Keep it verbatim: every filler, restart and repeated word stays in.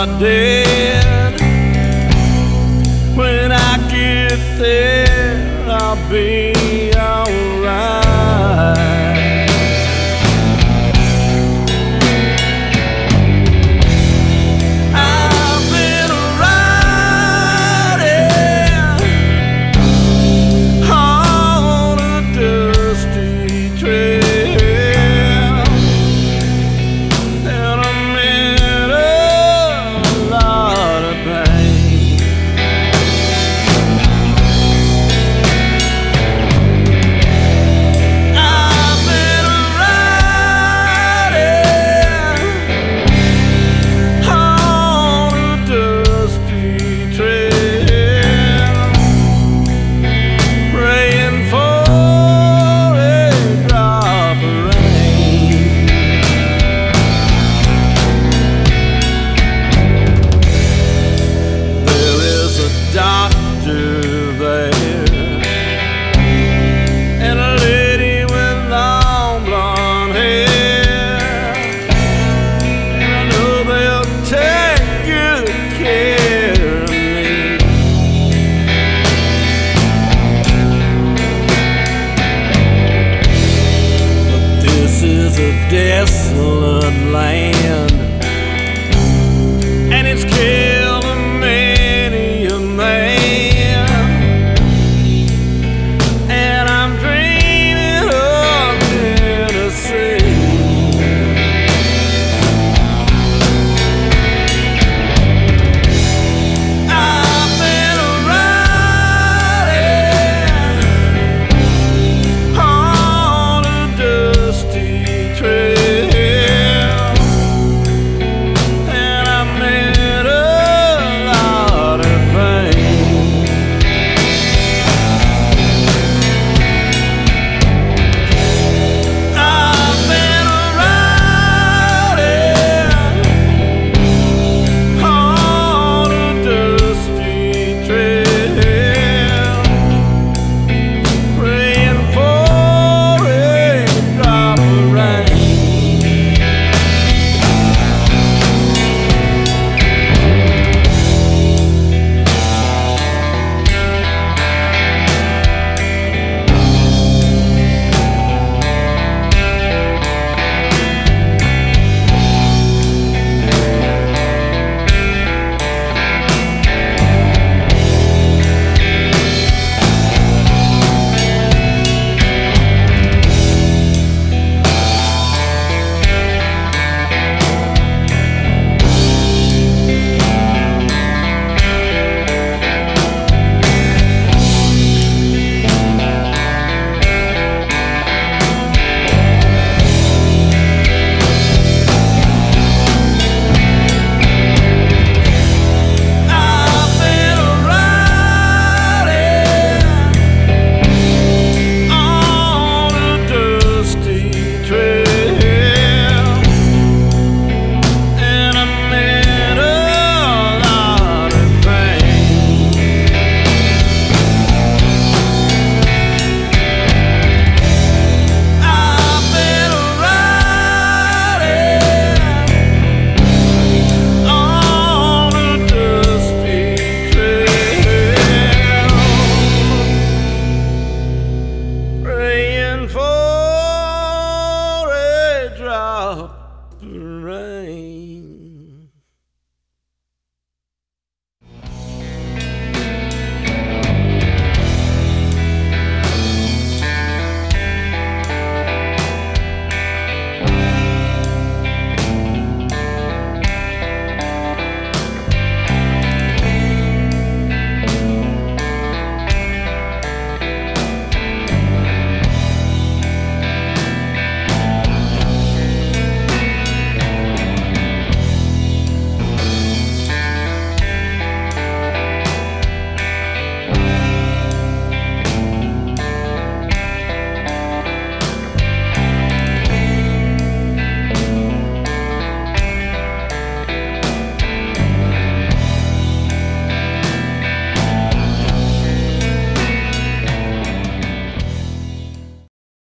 are dead. When I get there, I'll be